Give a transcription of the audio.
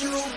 you.